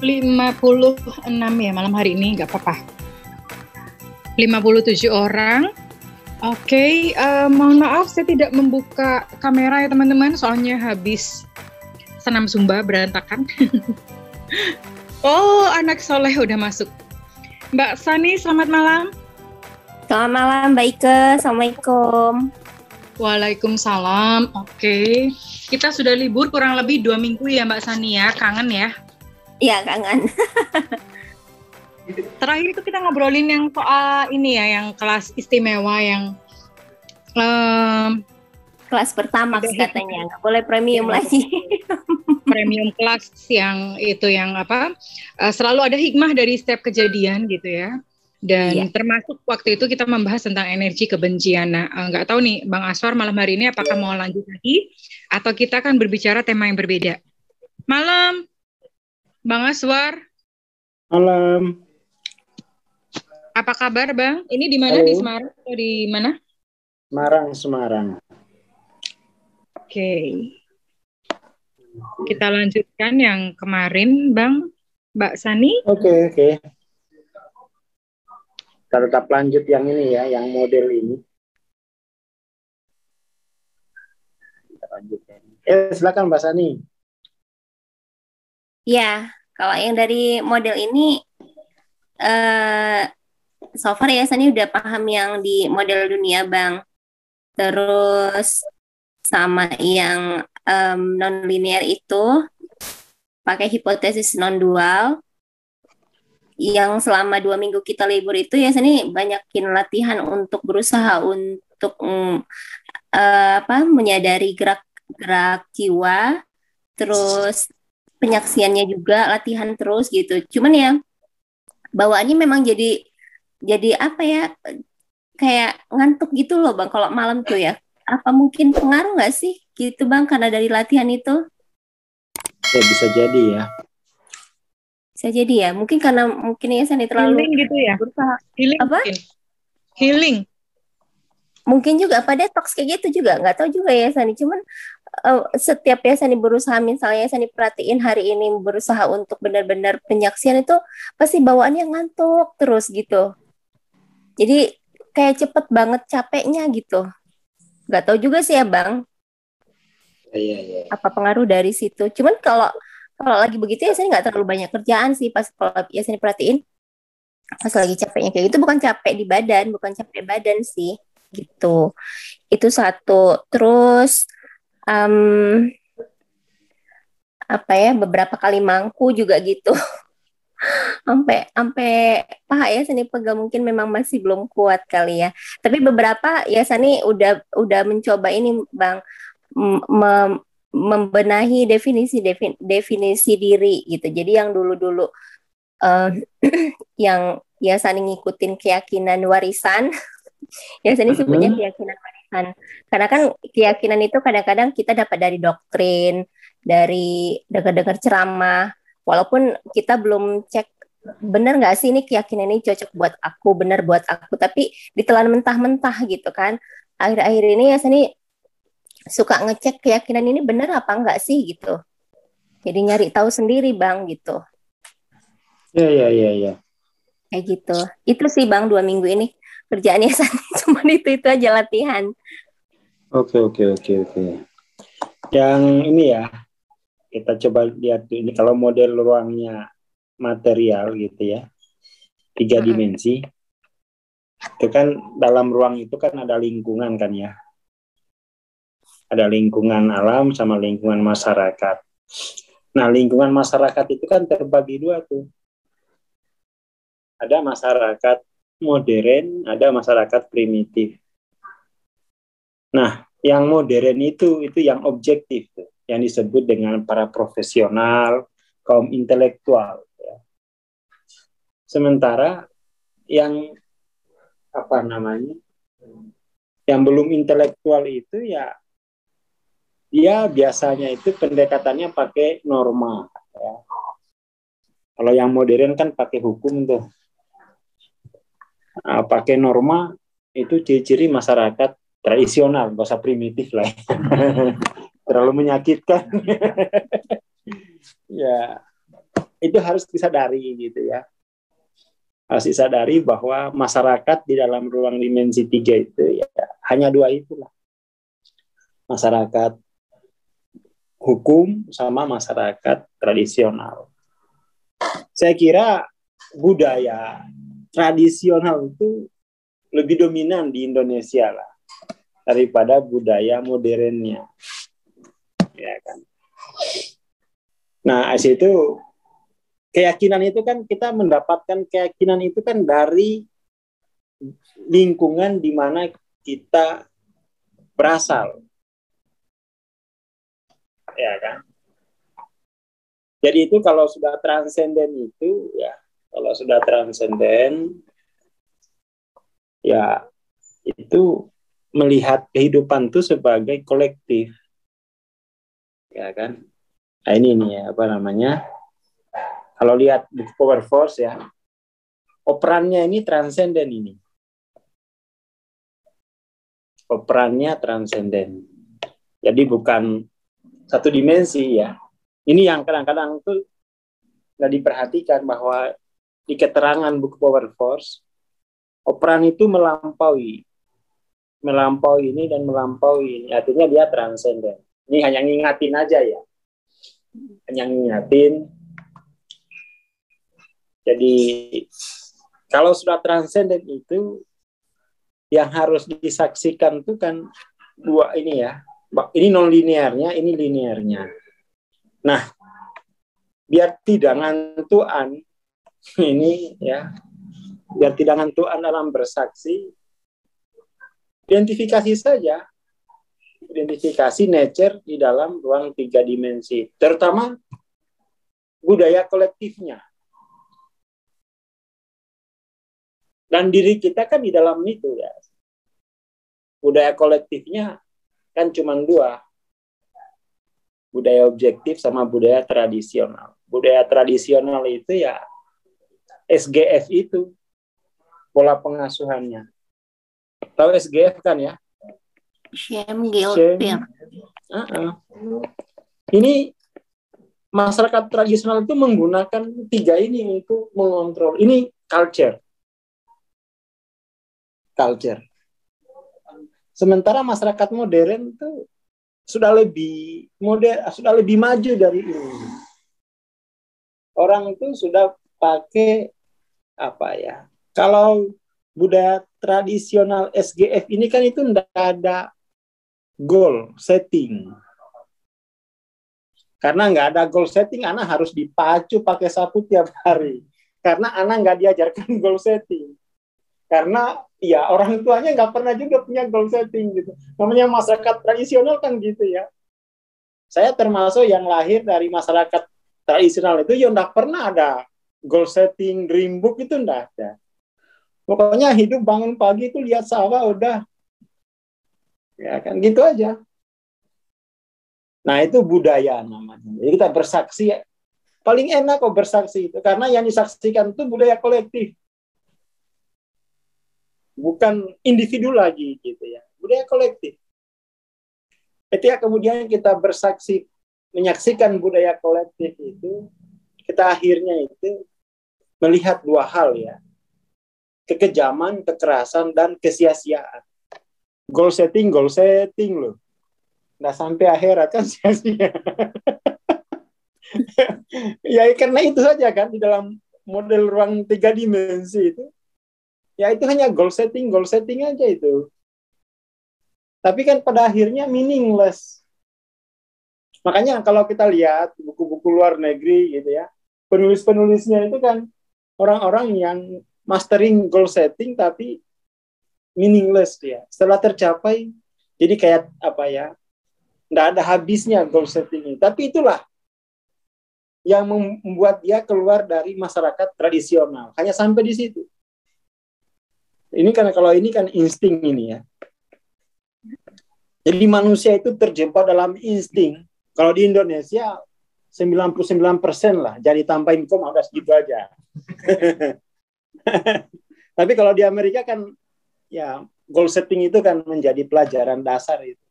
56 ya malam hari ini, nggak apa-apa. 57 orang. Oke, mohon maaf saya tidak membuka kamera ya teman-teman, soalnya habis senam Zumba berantakan. Oh, anak soleh udah masuk. Mbak Sani, selamat malam. Selamat malam Mbak Ike, Assalamualaikum. Waalaikumsalam, oke. Kita sudah libur kurang lebih 2 minggu ya Mbak Sani ya, kangen ya? Iya, kangen. Terakhir itu kita ngobrolin yang soal ini ya, yang kelas istimewa, yang kelas pertama katanya, nggak boleh premium lagi. Premium kelas yang itu yang apa? Selalu ada hikmah dari setiap kejadian gitu ya. Dan termasuk waktu itu kita membahas tentang energi kebencian. Nah, nggak tahu nih Bang Aswar malam hari ini apakah mau lanjut lagi atau kita akan berbicara tema yang berbeda. Malam, Bang Aswar. Malam. Apa kabar, Bang? Ini di mana? Di Semarang atau di mana? Semarang, Semarang. Oke. Kita lanjutkan yang kemarin, Bang. Mbak Sani. Oke. Kita tetap lanjut yang ini ya, yang model ini. Kita lanjutkan. Silakan Mbak Sani. Ya. Kalau yang dari model ini, so far ya Sani udah paham yang di model dunia Bang. Terus sama yang non-linear itu, pakai hipotesis non-dual. Yang selama 2 minggu kita libur itu ya Sani banyakin latihan untuk berusaha untuk menyadari gerak-gerak jiwa. Terus penyaksiannya juga latihan terus gitu. Cuman ya bawaannya memang jadi apa ya, kayak ngantuk gitu loh Bang kalau malam tuh ya. Apa mungkin pengaruh nggak sih gitu Bang karena dari latihan itu? Ya bisa jadi ya. Bisa jadi ya. Mungkin karena ya Sani terlalu healing gitu ya. Berusaha. Healing. Apa? Healing. Mungkin juga apa detox kayak gitu juga, nggak tahu juga ya Sani. Cuman setiap ya Sani berusaha, misalnya Sani perhatiin hari ini berusaha untuk benar-benar penyaksian itu pasti bawaannya ngantuk terus gitu. Jadi kayak cepet banget capeknya gitu. Nggak tahu juga sih ya Bang. Iya. Apa pengaruh dari situ? Cuman kalau lagi begitu ya Sani nggak terlalu banyak kerjaan sih pas kalau ya Sani perhatiin pas lagi capeknya kayak gitu, bukan capek di badan, bukan capek badan sih. Gitu, itu satu. Terus beberapa kali mangku juga gitu sampai paha ya Sani pegang mungkin memang masih belum kuat kali ya, tapi beberapa ya Sani udah mencoba ini Bang, membenahi definisi diri gitu. Jadi yang dulu yang ya Sani ngikutin keyakinan warisan. Ya Sani punya keyakinan warisan. Karena kan keyakinan itu kadang-kadang kita dapat dari doktrin, dari dengar-dengar ceramah. Walaupun kita belum cek benar nggak sih ini keyakinan ini cocok buat aku, benar buat aku. Tapi ditelan mentah-mentah gitu kan. Akhir-akhir ini ya Sani suka ngecek keyakinan ini benar apa nggak sih gitu. Jadi nyari tahu sendiri Bang gitu. Iya. Kayak gitu. Itu sih Bang 2 minggu ini. Kerjaannya cuma itu aja latihan. Oke. Yang ini ya, kita coba lihat ini kalau model ruangnya material gitu ya, 3 dimensi. Itu kan dalam ruang itu kan ada lingkungan kan ya. Ada lingkungan alam sama lingkungan masyarakat. Nah lingkungan masyarakat itu kan terbagi 2 tuh. Ada masyarakat modern, ada masyarakat primitif. Nah, yang modern itu yang objektif, yang disebut dengan para profesional, kaum intelektual. Sementara yang yang belum intelektual itu ya, dia biasanya itu pendekatannya pakai norma. Ya. Kalau yang modern kan pakai hukum tuh. Pakai norma itu ciri-ciri masyarakat tradisional, gak usah primitif lah. Terlalu menyakitkan. Ya itu harus disadari gitu ya. Harus disadari bahwa masyarakat di dalam ruang dimensi 3 itu ya hanya dua itulah. Masyarakat hukum sama masyarakat tradisional. Saya kira budaya tradisional itu lebih dominan di Indonesia lah daripada budaya modernnya. Ya kan. Nah, as itu keyakinan itu kan kita mendapatkan keyakinan itu kan dari lingkungan di mana kita berasal, ya kan. Jadi itu kalau sudah transenden itu ya, kalau sudah transenden ya itu melihat kehidupan itu sebagai kolektif, ya kan. Nah, ini nih ya, apa namanya? Kalau lihat buku Power Force ya, operannya ini transenden ini. Operannya transenden. Jadi bukan satu dimensi ya. Ini yang kadang-kadang tuh nggak diperhatikan bahwa di keterangan buku Power Force, operan itu melampaui. Melampaui ini dan melampaui ini. Artinya dia transenden. Ini hanya ngingatin aja ya. Hanya ngingatin. Jadi kalau sudah transenden itu yang harus disaksikan itu kan dua ini ya. Ini non-linearnya, ini linearnya. Nah, biar tidak ngantuan ini ya. Biar tidak ngantuan dalam bersaksi, identifikasi saja. Identifikasi nature di dalam ruang 3 dimensi, terutama budaya kolektifnya. Dan diri kita kan di dalam itu ya. Budaya kolektifnya kan cuma 2. Budaya objektif sama budaya tradisional. Budaya tradisional itu ya SGF itu. Pola pengasuhannya. Tahu SGF kan ya? Shame, guilt, fear. Ini masyarakat tradisional itu menggunakan 3 ini untuk mengontrol. Ini culture. Culture. Sementara masyarakat modern tuh sudah lebih modern, sudah lebih maju dari ini. Orang itu sudah pakai apa ya? Kalau budaya tradisional SGF ini kan itu tidak ada goal setting. Karena nggak ada goal setting, anak harus dipacu pakai sapu tiap hari. Karena anak nggak diajarkan goal setting. Karena ya orang tuanya nggak pernah juga punya goal setting gitu. Namanya masyarakat tradisional kan gitu ya. Saya termasuk yang lahir dari masyarakat tradisional itu yang nggak pernah ada goal setting, dream book itu nggak ada. Pokoknya hidup bangun pagi itu lihat sawah udah. Ya kan gitu aja. Nah itu budaya namanya. Jadi kita bersaksi. Paling enak kok bersaksi itu. Karena yang disaksikan itu budaya kolektif. Bukan individu lagi gitu ya, budaya kolektif. Ketika kemudian kita bersaksi menyaksikan budaya kolektif itu, kita akhirnya itu melihat 2 hal ya, kekejaman, kekerasan dan kesia-siaan. Goal setting loh. Nggak sampai akhirat kan sia-sia. Ya karena itu saja kan di dalam model ruang 3 dimensi itu. Ya itu hanya goal setting aja itu. Tapi kan pada akhirnya meaningless. Makanya kalau kita lihat buku-buku luar negeri gitu ya, penulis-penulisnya itu kan orang-orang yang mastering goal setting tapi meaningless ya. Setelah tercapai, jadi kayak apa ya, nggak ada habisnya goal setting ini. Tapi itulah yang membuat dia keluar dari masyarakat tradisional. Hanya sampai di situ. Ini karena kalau ini kan insting ini ya. Jadi manusia itu terjebak dalam insting. Kalau di Indonesia 99% lah. Jadi tambahin koma udah segitu aja. Tapi kalau di Amerika kan ya goal setting itu kan menjadi pelajaran dasar itu.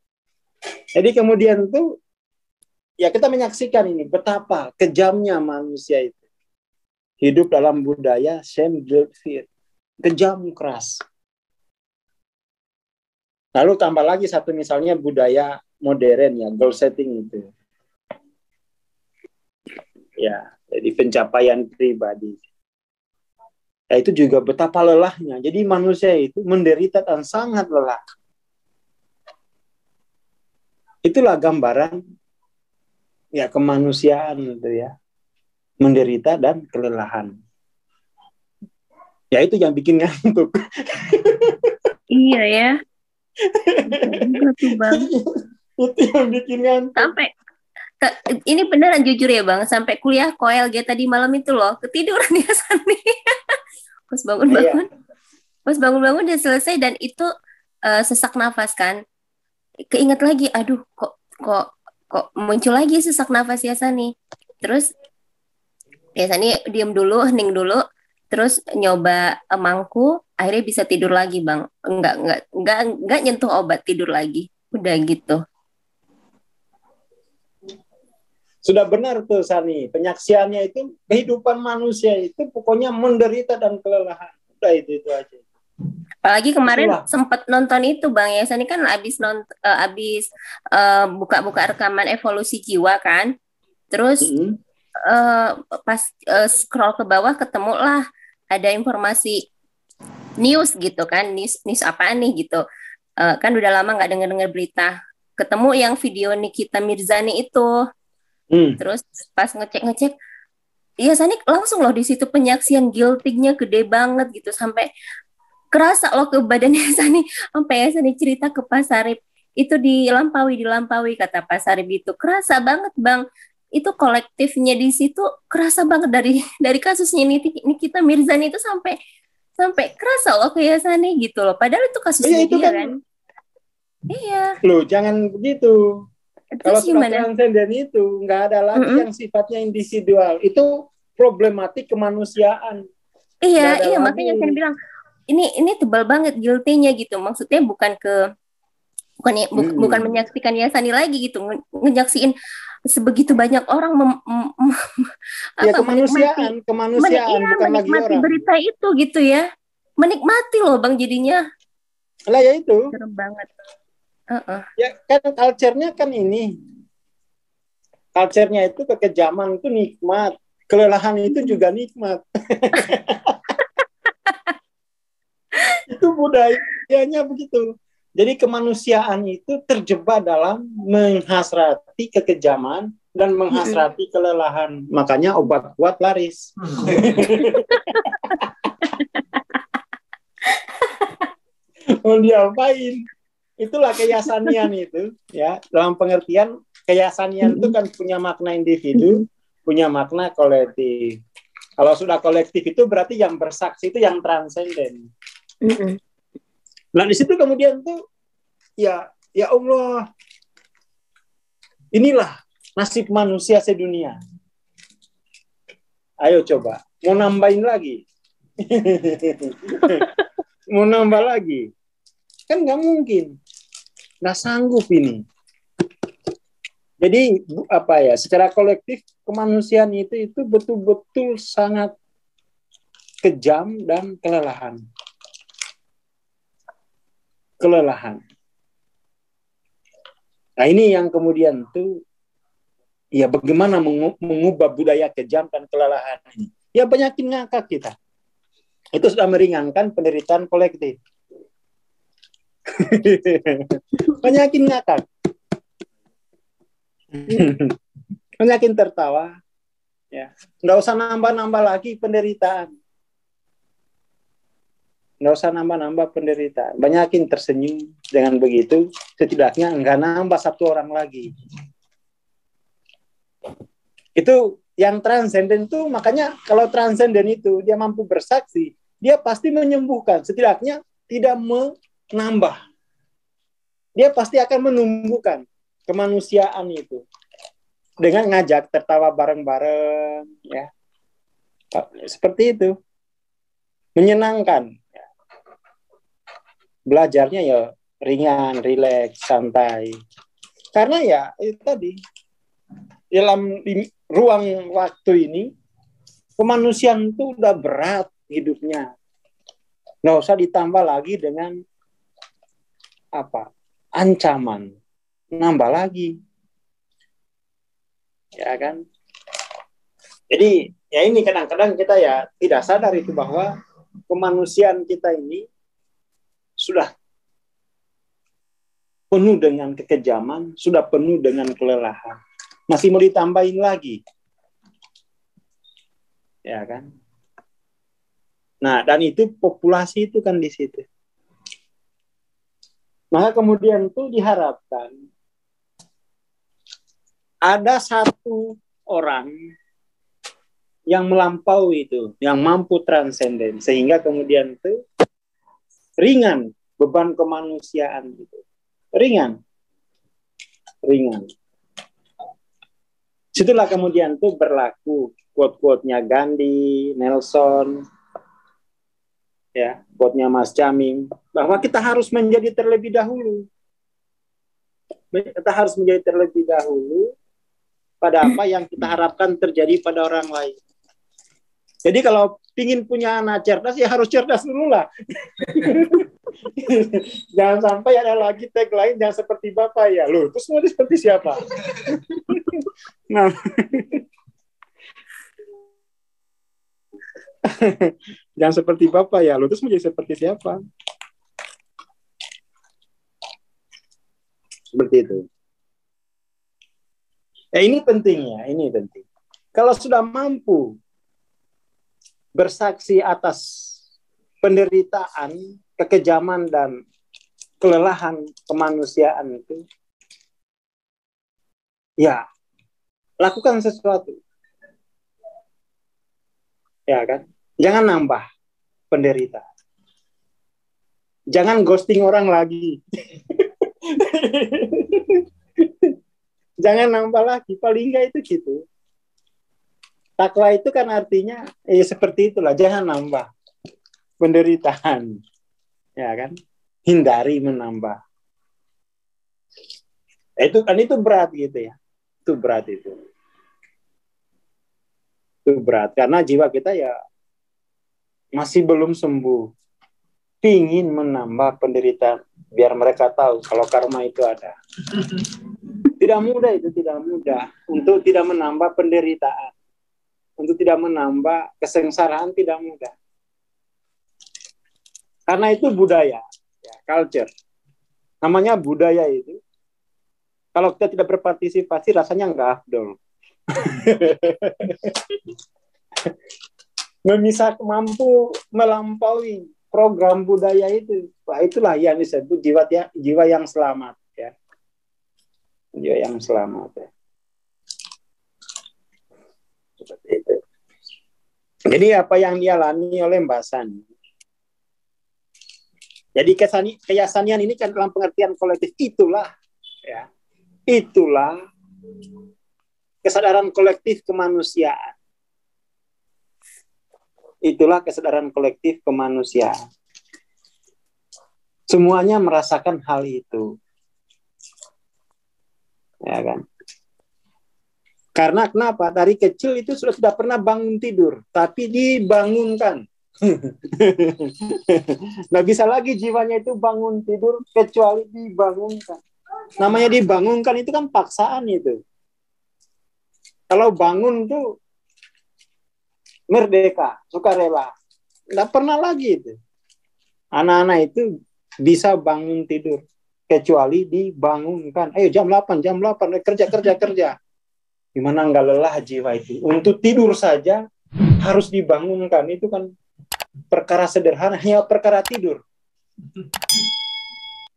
Jadi kemudian tuh ya kita menyaksikan ini betapa kejamnya manusia itu. hidup dalam budaya shame, guilt, fear, kejam, keras. Lalu tambah lagi satu misalnya budaya modern ya, goal setting itu. Ya, jadi pencapaian pribadi. Ya, itu juga betapa lelahnya. Jadi manusia itu menderita dan sangat lelah. Itulah gambaran ya kemanusiaan itu ya. Menderita dan kelelahan. Ya itu yang bikin ngantuk. Iya ya. Itu yang bikin ngantuk. Sampai ini beneran jujur ya Bang, sampai kuliah KLG tadi malam itu loh, ketiduran ya Sani. Pas bangun-bangun. Pas bangun-bangun udah selesai dan itu sesak nafas kan. Keinget lagi, aduh kok muncul lagi sesak nafas ya Sani. Terus biasanya diem dulu, hening dulu, terus nyoba mangku, akhirnya bisa tidur lagi Bang. Enggak nyentuh obat, tidur lagi. Udah gitu. Sudah benar tuh Sani, penyaksiannya itu kehidupan manusia itu pokoknya menderita dan kelelahan. Udah itu aja. Apalagi kemarin sempat nonton itu Bang ya, Sani kan abis buka-buka rekaman Evolusi Jiwa kan. Terus pas scroll ke bawah ketemulah ada informasi news gitu kan, news apaan nih gitu, kan udah lama nggak denger berita, ketemu yang video Nikita Mirzani itu. Terus pas ngecek ya Sani langsung loh di situ penyaksian guilty-nya gede banget gitu, sampai kerasa loh ke badannya Sani, sampai ya Sani cerita ke Pak Sarip itu dilampaui kata Pak Sarip itu kerasa banget Bang. Itu kolektifnya di situ kerasa banget dari kasusnya Nikita Mirzani itu sampai kerasa loh keyasannya gitu loh, padahal itu kasusnya dia kan. Iya. Loh, jangan begitu. Kalau transenden itu nggak ada lagi yang sifatnya individual. Itu problematik kemanusiaan. Iya, makanya saya bilang ini tebal banget guilty-nya gitu. Maksudnya bukan menyaksikan Yasani lagi gitu, menyaksikan sebegitu banyak orang kemanusiaan bukan lagi orang berita itu gitu ya, menikmati loh Bang jadinya lah ya itu serem banget. Ya kan culture-nya kan ini culture-nya itu kekejaman itu nikmat, kelelahan itu juga nikmat. Itu budayanya begitu. Jadi kemanusiaan itu terjebak dalam menghasrati kekejaman dan menghasrati kelelahan. Makanya obat kuat laris. Mau diapain? Itulah keyasanian itu. Ya, dalam pengertian keyasanian itu kan punya makna individu, punya makna kolektif. Kalau sudah kolektif itu berarti yang bersaksi itu yang transenden. Nah di situ kemudian tuh ya Allah, inilah nasib manusia sedunia. Ayo coba mau nambahin lagi, mau nambah lagi, kan nggak mungkin, nggak sanggup ini. Jadi secara kolektif kemanusiaan itu betul-betul sangat kejam dan kelelahan. Nah ini yang kemudian tuh ya bagaimana mengubah budaya kejam dan kelelahan ini. Ya banyakin ngakak kita. Itu sudah meringankan penderitaan kolektif. Banyakin ngakak. Banyakin tertawa. Ya, nggak usah nambah-nambah lagi penderitaan. Nggak usah nambah-nambah penderitaan. Banyakin tersenyum. Dengan begitu, setidaknya nggak nambah satu orang lagi. Itu yang transenden tuh, makanya kalau transenden itu, dia mampu bersaksi, dia pasti menyembuhkan. Setidaknya tidak menambah. Dia pasti akan menumbuhkan kemanusiaan itu. Dengan ngajak tertawa bareng-bareng. Ya. Seperti itu. Menyenangkan. Belajarnya ya ringan, rileks, santai. Karena ya itu tadi, dalam ruang waktu ini Kemanusiaan itu udah berat hidupnya. Nggak usah ditambah lagi dengan apa? Ancaman. Nambah lagi. Ya kan? Jadi, ya ini kadang-kadang kita ya tidak sadar itu bahwa kemanusiaan kita ini sudah penuh dengan kekejaman, sudah penuh dengan kelelahan. Masih mau ditambahin lagi. Ya kan? Nah, dan itu populasi itu kan di situ. Maka kemudian itu diharapkan ada satu orang yang melampaui itu, yang mampu transenden, sehingga kemudian itu ringan beban kemanusiaan itu. Ringan. Situlah kemudian itu berlaku quote-quote-nya Gandhi, Nelson, ya, quote-nya Mas Caming, bahwa kita harus menjadi terlebih dahulu. Kita harus menjadi terlebih dahulu pada apa yang kita harapkan terjadi pada orang lain. Jadi kalau ingin punya anak cerdas, ya harus cerdas dulu lah. Jangan sampai ada lagi tag lain, jangan seperti bapak ya. Loh, terus mau seperti siapa? Nah. Jangan seperti bapak ya. Loh, terus mau jadi seperti siapa? Seperti itu. Ini pentingnya, ini penting. Kalau sudah mampu bersaksi atas penderitaan, kekejaman, dan kelelahan kemanusiaan itu, ya, lakukan sesuatu. Ya kan? Jangan nambah penderitaan. Jangan ghosting orang lagi. Jangan nambah lagi. Paling nggak itu gitu. Takwa itu kan artinya seperti itulah, jangan nambah penderitaan, ya kan? Hindari menambah. Itu kan itu berat gitu ya, itu berat itu. Itu berat karena jiwa kita ya masih belum sembuh, pingin menambah penderitaan biar mereka tahu kalau karma itu ada. Tidak mudah itu, tidak mudah untuk tidak menambah penderitaan. Untuk tidak menambah kesengsaraan tidak mudah. Karena itu budaya, ya, culture. Namanya budaya itu. Kalau kita tidak berpartisipasi rasanya nggak afdol. Memisah mampu melampaui program budaya itu. Wah, itulah yang disebut jiwa yang selamat. Ya. Jiwa yang selamat. Ya. Seperti itu. Jadi apa yang dialami oleh Mbak Sani. Jadi keyakinan ini kan dalam pengertian kolektif itulah, ya, itulah kesadaran kolektif kemanusiaan. Itulah kesadaran kolektif kemanusiaan. Semuanya merasakan hal itu, ya kan? Karena kenapa? Dari kecil itu sudah pernah bangun tidur, tapi dibangunkan. Nggak bisa lagi jiwanya itu bangun tidur kecuali dibangunkan. Namanya dibangunkan itu kan paksaan itu. Kalau bangun tuh merdeka, sukarela. Nggak pernah lagi itu. Anak-anak itu bisa bangun tidur kecuali dibangunkan. Ayo jam 8, kerja. Gimana nggak lelah jiwa itu? Untuk tidur saja harus dibangunkan. Itu kan perkara sederhana, hanya perkara tidur.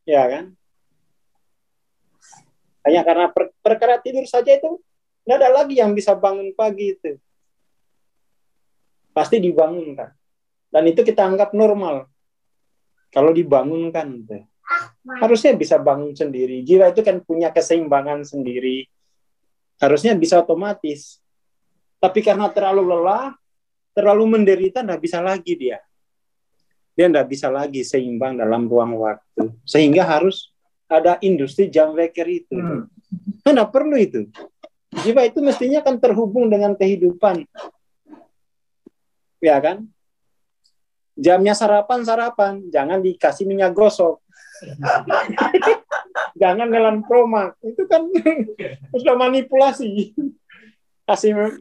Ya kan? Hanya karena perkara tidur saja itu nggak ada lagi yang bisa bangun pagi itu. Pasti dibangunkan. Dan itu kita anggap normal. Kalau dibangunkan. Itu. Harusnya bisa bangun sendiri. Jiwa itu kan punya keseimbangan sendiri. Harusnya bisa otomatis. Tapi karena terlalu lelah, terlalu menderita, nggak bisa lagi dia. Dia nggak bisa lagi seimbang dalam ruang waktu. Sehingga harus ada industri jam waker itu. Kan nggak perlu itu. Jiwa itu mestinya kan terhubung dengan kehidupan. ya kan? Jamnya sarapan, jangan dikasih minyak gosok. Jangan nelan promak, itu kan sudah manipulasi. Kasih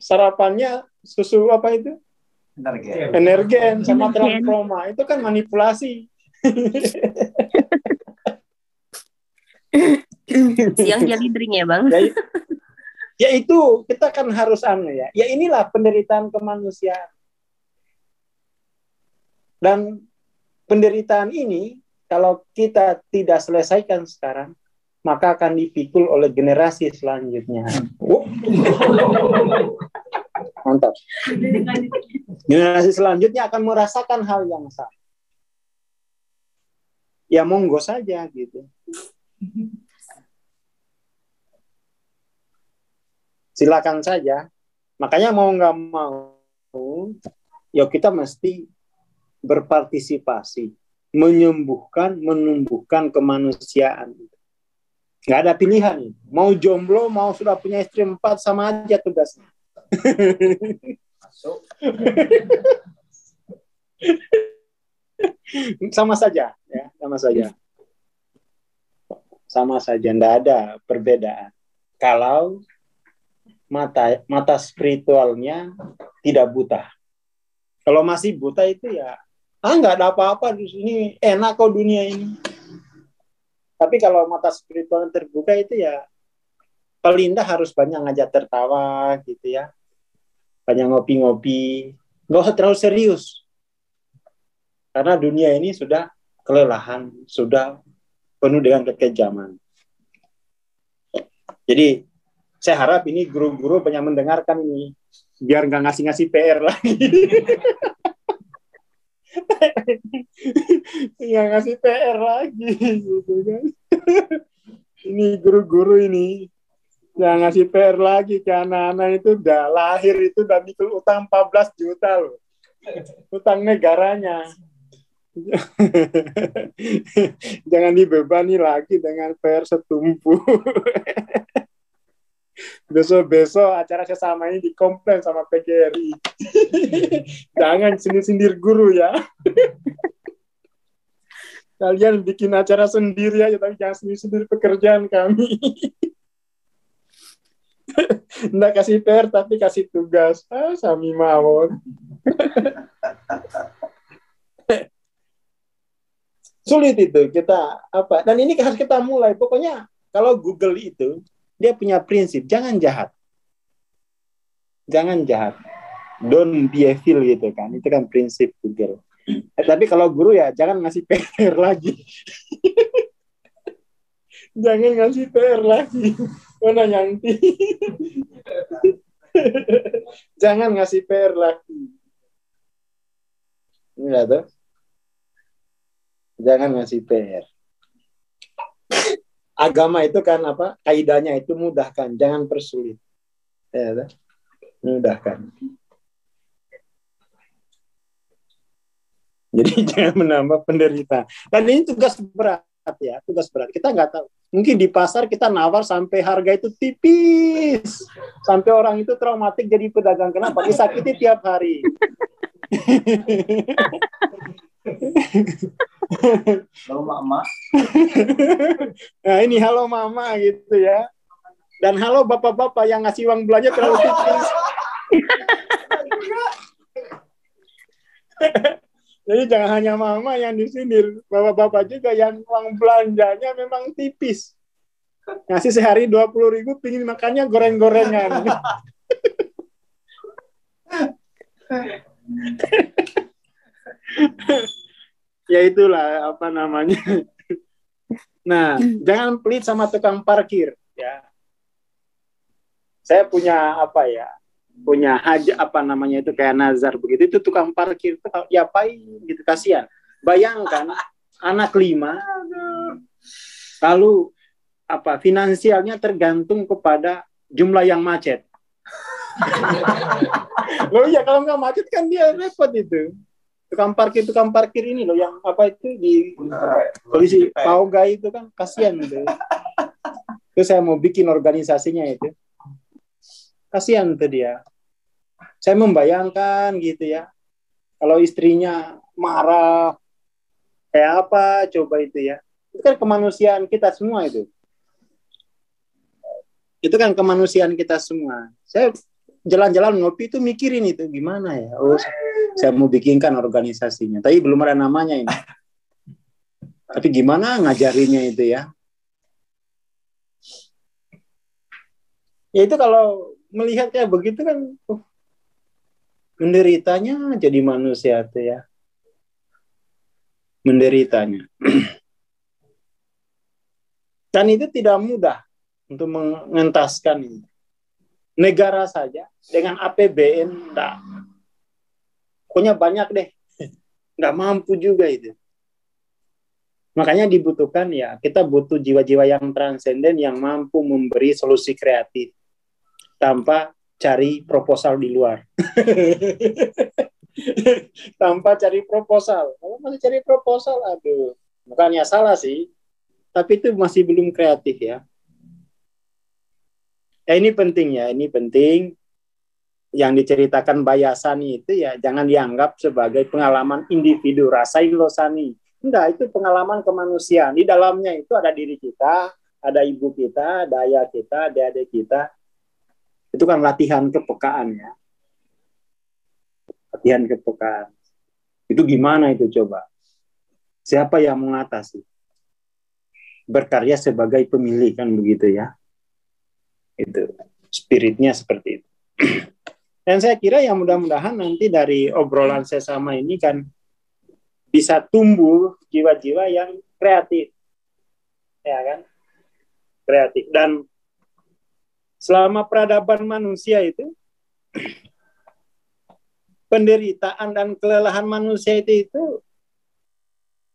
sarapannya susu apa itu? Energen sama nelan promak, itu kan manipulasi. Siang jadi drink ya Bang. Ya itu kita kan harus ya. Ya inilah penderitaan kemanusiaan. Dan penderitaan ini kalau kita tidak selesaikan sekarang, maka akan dipikul oleh generasi selanjutnya. Mantap. Generasi selanjutnya akan merasakan hal yang sama. Ya monggo saja gitu. Silakan saja. Makanya mau nggak mau, ya kita mesti berpartisipasi, menyembuhkan, menumbuhkan kemanusiaan. Nggak ada pilihan. Mau jomblo, mau sudah punya istri 4, sama aja tugasnya. Masuk. Sama saja, ya, sama saja. Sama saja, nggak ada perbedaan. Kalau mata spiritualnya tidak buta. Kalau masih buta itu ya, nggak ada apa-apa di sini, enak kok dunia ini. Tapi kalau mata spiritualnya terbuka itu ya, pelindah harus banyak ngajak tertawa gitu ya, banyak ngopi-ngopi, nggak usah terlalu serius. Karena dunia ini sudah kelelahan, sudah penuh dengan kekejaman. Jadi saya harap ini guru-guru banyak mendengarkan ini, biar nggak ngasih-ngasih PR lagi. Nggak ngasih PR lagi, gitu kan? Ini guru-guru ini nggak ngasih PR lagi ke anak-anak itu, udah lahir itu udah mikul utang 14 juta loh, utang negaranya. Jangan dibebani lagi dengan PR setumpu. Besok-besok acara SeSaMa ini dikomplain sama PGRI. Jangan sindir-sindir guru ya. Kalian bikin acara sendiri aja, tapi jangan sindir-sindir pekerjaan kami. Nggak kasih PR tapi kasih tugas. Sami mawon. Sulit itu kita apa. Dan ini harus kita mulai. Pokoknya kalau Google itu dia punya prinsip, jangan jahat. Jangan jahat. Don't be evil gitu kan. Itu kan prinsip Google. Tapi kalau guru ya, jangan ngasih PR lagi. Jangan ngasih PR lagi. Mana nyanti. Jangan ngasih PR lagi. Ini lah tuh. Jangan ngasih PR. Agama itu kan apa? Kaidahnya itu mudahkan, jangan persulit. Ya, mudahkan. Jadi jangan menambah penderitaan. Dan ini tugas berat ya, tugas berat. Kita nggak tahu. Mungkin di pasar kita nawar sampai harga itu tipis, sampai orang itu traumatik jadi pedagang. Kenapa? Disakiti tiap hari. Halo mama. Nah ini halo mama gitu ya. Dan halo bapak-bapak yang ngasih uang belanja terlalu tipis. Jadi jangan hanya mama yang disindir, bapak-bapak juga yang uang belanjanya memang tipis. Ngasih sehari 20.000 pingin makannya goreng-gorengan. Ya itulah apa namanya. Nah, jangan pelit sama tukang parkir ya. Saya punya apa ya? Punya haja apa namanya itu kayak nazar begitu. Itu tukang parkir itu ya pahit gitu, kasihan. Bayangkan anak 5 lalu apa finansialnya tergantung kepada jumlah yang macet. Loh ya kalau nggak macet kan dia repot itu. Tukang parkir ini loh yang apa itu di polisi Paugai itu kan kasihan gitu. Terus saya mau bikin organisasinya itu. Kasihan tuh dia. saya membayangkan gitu ya, kalau istrinya marah kayak apa coba itu ya. Itu kan kemanusiaan kita semua itu. Itu kan kemanusiaan kita semua. Saya jalan-jalan ngopi itu mikirin itu gimana ya. Oh, saya mau bikinkan organisasinya. Tapi belum ada namanya ini. Tapi gimana ngajarinnya itu ya. Ya itu kalau melihat kayak begitu kan menderitanya jadi manusia itu ya. Menderitanya. Dan itu tidak mudah untuk mengentaskan ini. Negara saja dengan APBN enggak. Pokoknya banyak deh. Enggak mampu juga itu. Makanya dibutuhkan ya, kita butuh jiwa-jiwa yang transenden yang mampu memberi solusi kreatif tanpa cari proposal di luar. Tanpa cari proposal. Kalau masih cari proposal, aduh. Bukannya salah sih. Tapi itu masih belum kreatif ya. Ya ini penting ya, ini penting. Yang diceritakan Mbak Sani itu ya jangan dianggap sebagai pengalaman individu, rasain lo Sani. Enggak, itu pengalaman kemanusiaan. Di dalamnya itu ada diri kita, ada ibu kita, ada ayah kita, ada adik kita. Itu kan latihan kepekaan ya. Latihan kepekaan. Itu gimana itu coba? Siapa yang mengatasi? Berkarya sebagai pemilih kan begitu ya, itu spiritnya seperti itu. Dan saya kira ya mudah-mudahan nanti dari obrolan SeSaMa ini kan bisa tumbuh jiwa-jiwa yang kreatif, ya kan, kreatif. Dan selama peradaban manusia itu penderitaan dan kelelahan manusia itu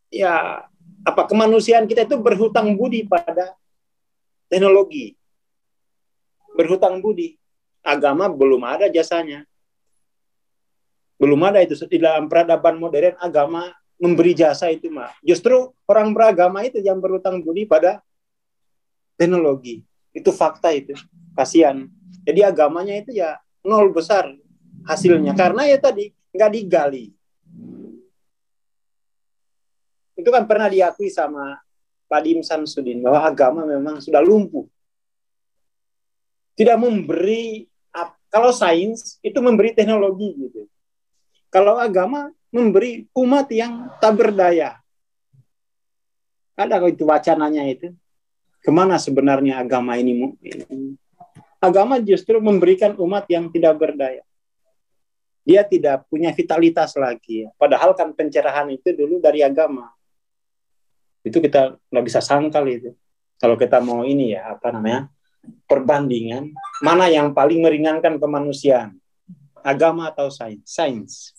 ya apa kemanusiaan kita itu berhutang budi pada teknologi, berhutang budi. Agama belum ada jasanya, belum ada itu. Di dalam peradaban modern agama memberi jasa itu mah. Justru orang beragama itu yang berhutang budi pada teknologi. Itu fakta itu, kasihan. Jadi agamanya itu ya nol besar hasilnya karena ya tadi nggak digali. Itu kan pernah diakui sama Pak Dim Sanudin bahwa agama memang sudah lumpuh. Tidak memberi, kalau sains itu memberi teknologi gitu. Kalau agama memberi umat yang tak berdaya. Ada itu wacananya itu. Kemana sebenarnya agama ini? Agama justru memberikan umat yang tidak berdaya. Dia tidak punya vitalitas lagi. Padahal kan pencerahan itu dulu dari agama. Itu kita nggak bisa sangkal itu. Kalau kita mau ini ya, apa namanya, perbandingan, mana yang paling meringankan kemanusiaan, agama atau sains? Sains.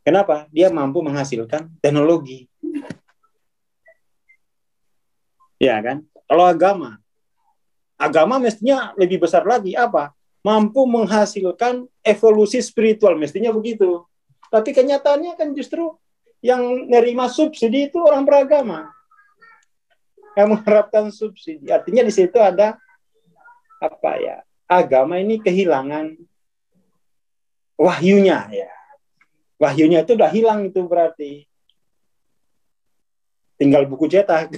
Kenapa? Dia mampu menghasilkan teknologi. Ya kan? Kalau agama, agama mestinya lebih besar lagi, apa? Mampu menghasilkan evolusi spiritual, mestinya begitu. Tapi kenyataannya kan justru yang nerima subsidi itu orang beragama yang mengharapkan subsidi. Artinya di situ ada apa ya? Agama ini kehilangan wahyunya ya. Wahyunya itu udah hilang itu berarti. Tinggal buku cetak.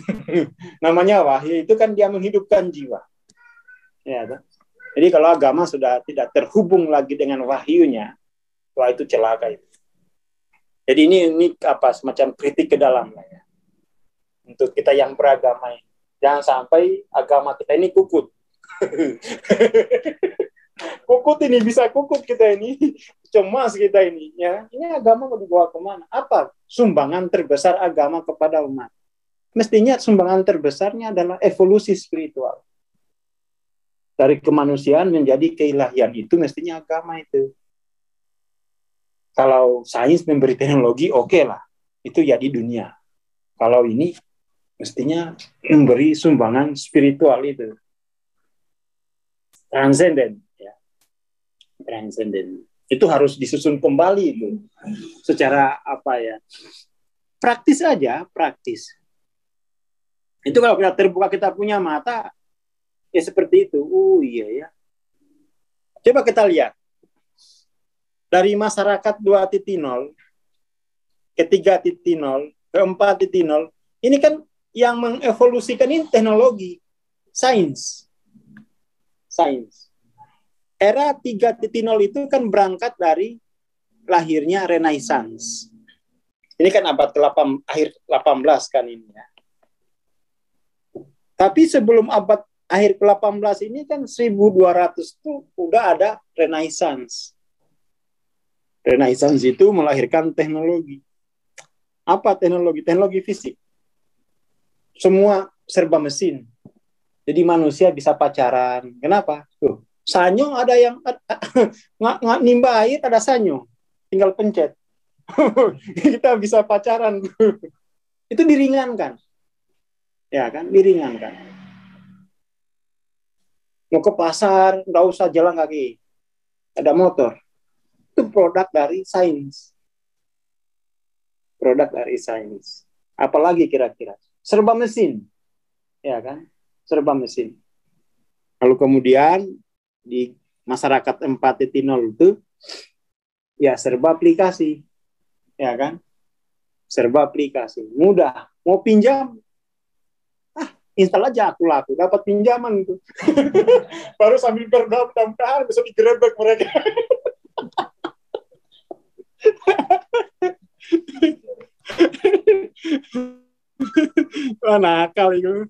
Namanya wahyu itu kan dia menghidupkan jiwa. Ya, kan? Jadi kalau agama sudah tidak terhubung lagi dengan wahyunya, wah itu celaka itu. Jadi ini apa semacam kritik ke dalam lah ya. Untuk kita yang beragama ini. Jangan sampai agama kita ini kukut. Kukut ini, bisa kukut kita ini. Cemas kita ini. Ya. Ini agama mau dibawa kemana? Apa sumbangan terbesar agama kepada umat? Mestinya sumbangan terbesarnya adalah evolusi spiritual. Dari kemanusiaan menjadi keilahian. Itu mestinya agama itu. Kalau sains memberi teknologi, oke lah. Itu ya di dunia. Kalau ini, mestinya memberi sumbangan spiritual itu. Transenden. Ya. Transenden. Itu harus disusun kembali itu. Secara apa ya. Praktis aja, praktis. Itu kalau kita terbuka, kita punya mata, ya seperti itu. Iya ya. Coba kita lihat. Dari masyarakat 2.0, ke 3.0, ke 4.0, ini kan yang mengevolusikan ini teknologi, sains. Sains. Era 3.0 itu kan berangkat dari lahirnya Renaissance. Ini kan abad ke-8, akhir 18 kan ini ya. Tapi sebelum abad akhir ke-18 ini kan 1200 itu udah ada Renaissance. Renaissance itu melahirkan teknologi. Apa teknologi? Teknologi fisik. Semua serba mesin. Jadi manusia bisa pacaran. Kenapa? Tuh, sanyong ada yang nimba air ada sanyong. Tinggal pencet. Kita bisa pacaran. Itu diringankan. Ya kan? Diringankan. Mau ke pasar, nggak usah jalan kaki. Ada motor. Itu produk dari sains. Produk dari sains. Apalagi kira-kira. Serba mesin. Ya kan? Serba mesin. Lalu kemudian di masyarakat 4.0 itu ya serba aplikasi. Ya kan? Serba aplikasi. Mudah. Mau pinjam? Ah, install aja aku laku. Dapat pinjaman itu. Baru sambil berdoa mudah-mudahan bisa digerebek mereka. Wah, nakal itu.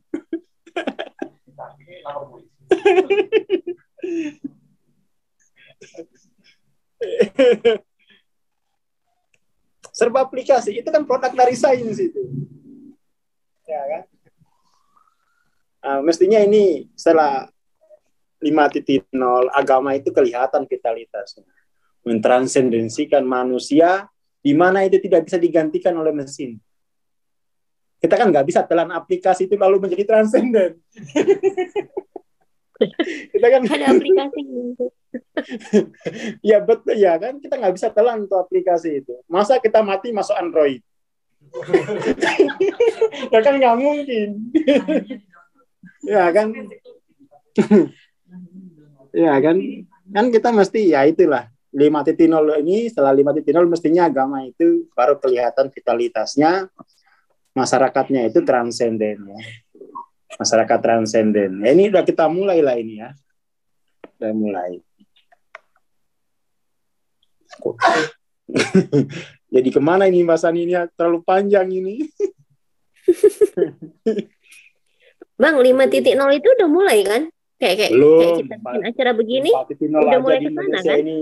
Serba aplikasi itu kan produk dari sains itu, ya kan? Nah, mestinya ini setelah 5.0 agama itu kelihatan vitalitasnya, mentransendensikan manusia di mana itu tidak bisa digantikan oleh mesin. Kita kan nggak bisa telan aplikasi itu lalu menjadi transenden. Kita kan ada aplikasi itu. Ya betul ya kan, kita nggak bisa telan tuh aplikasi itu. Masa kita mati masuk Android? Ya kan nggak mungkin. Ya kan. Ya kan. Kan kita mesti ya itulah. 5.0 ini, setelah 5.0 mestinya agama itu baru kelihatan vitalitasnya, masyarakatnya itu transenden ya. Masyarakat transenden. Ya, ini udah kita mulai lah ini ya. Udah mulai. Jadi kemana ini Mbak Sani ini? Terlalu panjang ini. Bang, 5.0 itu udah mulai kan? Kayak kita bikin acara begini, udah mulai ke sana kan? Ini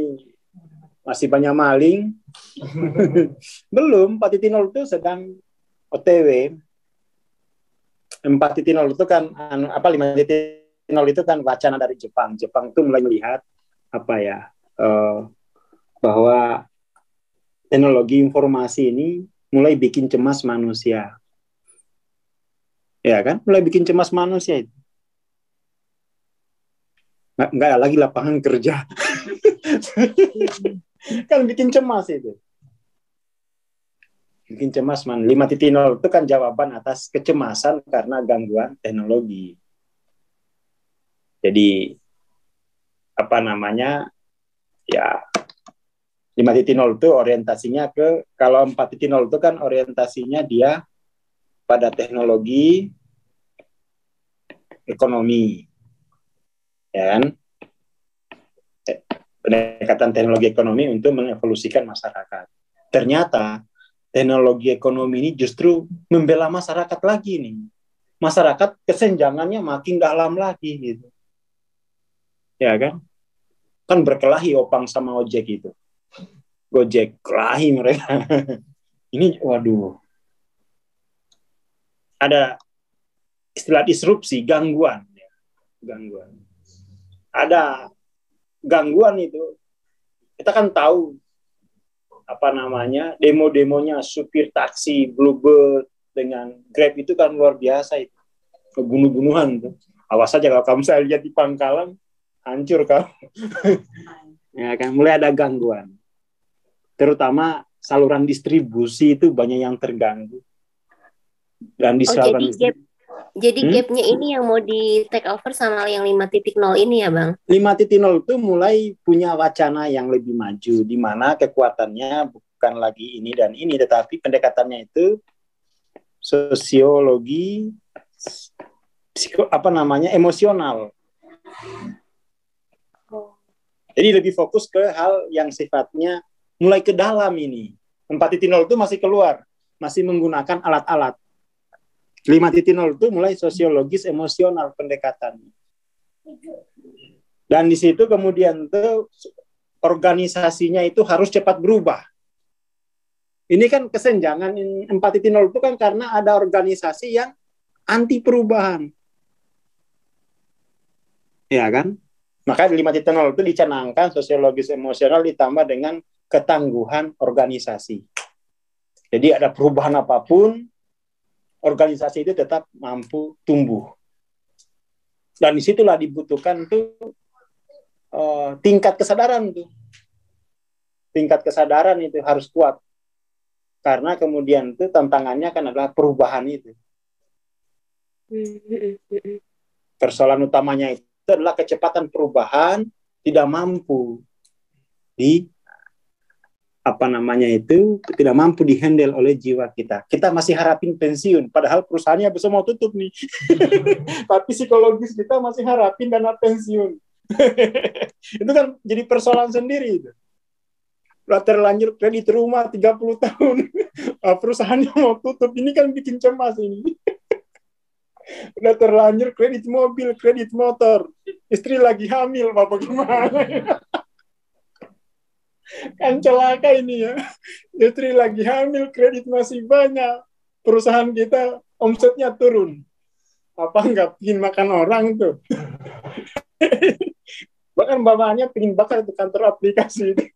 masih banyak maling. Belum, 4.0 itu sedang OTW. 4.0 itu kan apa, 5.0 itu kan wacana dari Jepang. Jepang itu mulai melihat apa ya, bahwa teknologi informasi ini mulai bikin cemas manusia. Ya kan? Mulai bikin cemas manusia itu. Nggak ada lagi lapangan kerja. Kan bikin cemas itu. Bikin cemas, man. 5.0 itu kan jawaban atas kecemasan karena gangguan teknologi. Jadi, apa namanya, ya, 5.0 itu orientasinya ke, kalau 4.0 itu kan orientasinya dia pada teknologi, ekonomi. Dan pendekatan teknologi ekonomi untuk mengevolusikan masyarakat. Ternyata, teknologi ekonomi ini justru membela masyarakat lagi nih. Masyarakat kesenjangannya makin dalam lagi gitu. Ya kan? Kan berkelahi opang sama ojek itu. Gojek kelahi mereka. Ini waduh. Ada istilah disrupsi, gangguan. Gangguan. Ada gangguan itu. Kita kan tahu apa namanya, demo-demonya supir taksi, Bluebird, dengan Grab itu kan luar biasa itu. Kebunuh-bunuhan itu. Awas aja kalau kamu saya lihat di Pangkalan, hancur kamu. Ya kan, mulai ada gangguan. Terutama saluran distribusi itu banyak yang terganggu. Dan di saluran Jadi gapnya ini yang mau di take over sama yang 5.0 ini ya Bang? 5.0 itu mulai punya wacana yang lebih maju, di mana kekuatannya bukan lagi ini dan ini, tetapi pendekatannya itu sosiologi, emosional. Oh. Jadi lebih fokus ke hal yang sifatnya mulai ke dalam ini. 4.0 itu masih keluar, masih menggunakan alat-alat. 5.0 itu mulai sosiologis emosional pendekatan. Dan di situ kemudian tuh organisasinya itu harus cepat berubah. Ini kan kesenjangan 4.0 itu kan karena ada organisasi yang anti perubahan. Ya kan? Maka 5.0 itu dicanangkan sosiologis emosional ditambah dengan ketangguhan organisasi. Jadi ada perubahan apapun, organisasi itu tetap mampu tumbuh. Dan disitulah dibutuhkan tuh tingkat kesadaran tuh. Tingkat kesadaran itu harus kuat. Karena kemudian tuh tantangannya kan adalah perubahan itu. Persoalan utamanya itu adalah kecepatan perubahan tidak mampu dihandle oleh jiwa kita. Kita masih harapin pensiun, padahal perusahaannya besok mau tutup nih. Tapi psikologis kita masih harapin dana pensiun. Itu kan jadi persoalan sendiri itu. Udah terlanjur kredit rumah 30 tahun. Perusahaannya mau tutup, ini kan bikin cemas ini. Udah terlanjur kredit mobil, kredit motor. Istri lagi hamil, Bapak gimana? Kan celaka ini ya, istri lagi hamil, kredit masih banyak, perusahaan kita omsetnya turun, nggak pingin makan orang tuh. Bahkan bapaknya pingin bakar itu kantor aplikasi itu.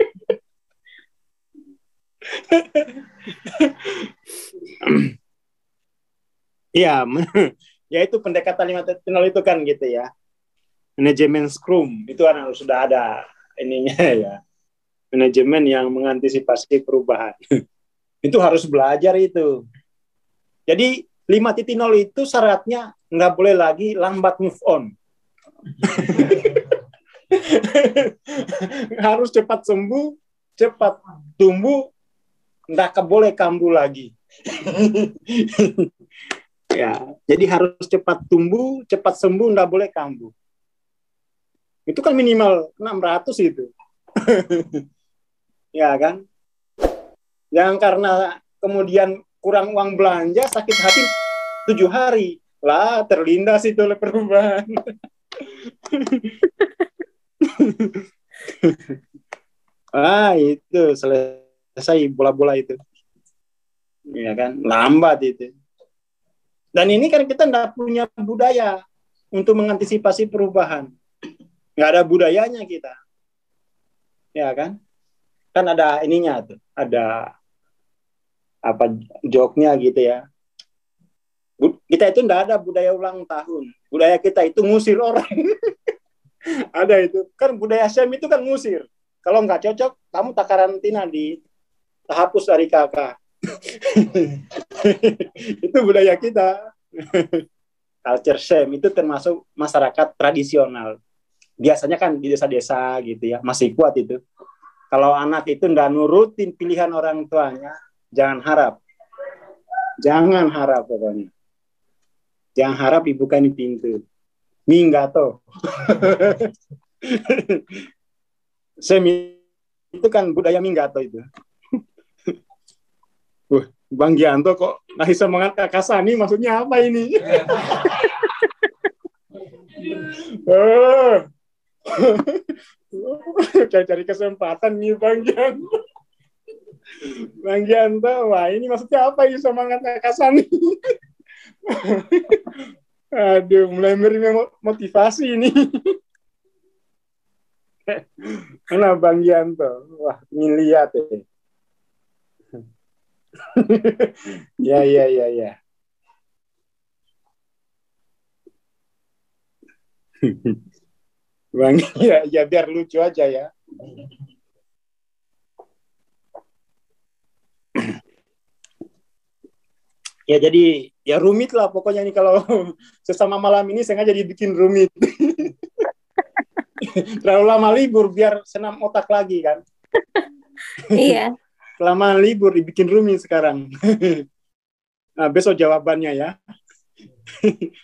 ya itu pendekatan 5.0 itu kan gitu ya, manajemen scrum itu kan sudah ada ininya ya. Manajemen yang mengantisipasi perubahan. Itu harus belajar itu. Jadi 5.0 itu syaratnya nggak boleh lagi lambat move on. Harus cepat sembuh, cepat tumbuh, nggak boleh kambuh lagi. Ya, jadi harus cepat tumbuh, cepat sembuh, nggak boleh kambuh. Itu kan minimal 600 itu. Ya kan? Jangan karena kemudian kurang uang belanja, sakit hati 7 hari. Lah, terlindas itu oleh perubahan. Itu selesai bola-bola itu. Ya kan? Lambat itu. Dan ini kan kita nggak punya budaya untuk mengantisipasi perubahan. Nggak ada budayanya kita. Ya kan? Kan ada ininya tuh, ada apa joke-nya gitu ya. Kita itu enggak ada budaya ulang tahun. Budaya kita itu ngusir orang. Ada itu. Kan budaya Syam itu kan ngusir. Kalau enggak cocok, kamu tak karantina, dihapus dari kakak. Itu budaya kita. Culture Syam itu termasuk masyarakat tradisional. Biasanya kan di desa-desa gitu ya, masih kuat itu. Kalau anak itu nggak nurutin pilihan orang tuanya, jangan harap pokoknya, jangan harap dibukain pintu. Minggato. Semi itu kan budaya minggato itu. Bang Gianto kok ngasih semangat Kak Sani, maksudnya apa ini? Cari-cari kesempatan nih Bang Gianto, wah ini maksudnya apa ini semangat Kak Sani? Aduh, mulai menerima motivasi ini. Mana Bang Gianto? Wah, ini lihat ya. Ya. Bang, ya biar lucu aja ya. Ya jadi ya rumit lah pokoknya ini kalau sesama malam ini sengaja dibikin rumit. Terlalu lama libur biar senam otak lagi kan. Iya. Kelamaan libur dibikin rumit sekarang. Nah besok jawabannya ya.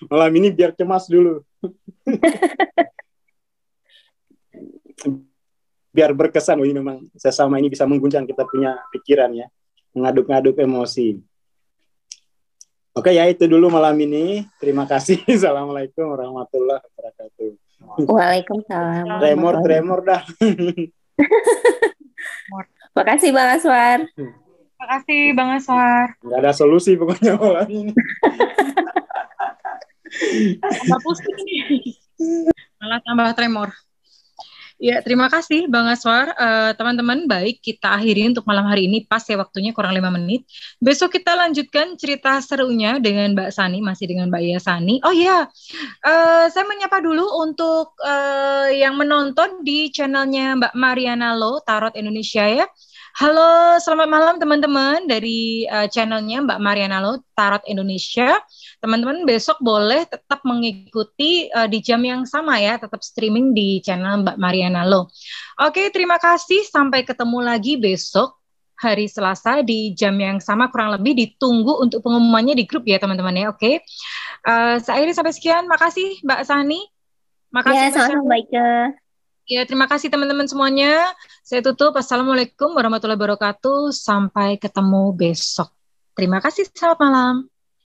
Malam ini biar cemas dulu. Biar berkesan. Oh ini memang sesama ini bisa mengguncang kita punya pikiran ya. Mengaduk-ngaduk emosi. Oke ya itu dulu malam ini. Terima kasih. Assalamualaikum warahmatullahi wabarakatuh. Waalaikumsalam. Tremor dah. Makasih Bang Aswar. Makasih Bang Aswar. Gak ada solusi pokoknya malam ini. Tambah pusing nih. Malah tambah tremor. Ya, terima kasih Bang Aswar. Teman-teman, baik kita akhiri untuk malam hari ini. Pas ya waktunya kurang 5 menit. Besok kita lanjutkan cerita serunya dengan Mbak Sani, masih dengan Mbak Sani. Oh iya, saya menyapa dulu untuk yang menonton di channelnya Mbak Mariana Lo Tarot Indonesia ya. Halo, selamat malam teman-teman dari channelnya Mbak Mariana Lo Tarot Indonesia. Teman-teman besok boleh tetap mengikuti di jam yang sama ya, tetap streaming di channel Mbak Mariana Lo. Oke, terima kasih. Sampai ketemu lagi besok hari Selasa di jam yang sama kurang lebih. Ditunggu untuk pengumumannya di grup ya teman-teman ya. Oke, saya akhiri sampai sekian. Makasih Mbak Sani. Makasih. Ya, assalamualaikum. Ya, terima kasih teman-teman semuanya. Saya tutup. Assalamualaikum warahmatullahi wabarakatuh. Sampai ketemu besok. Terima kasih. Selamat malam.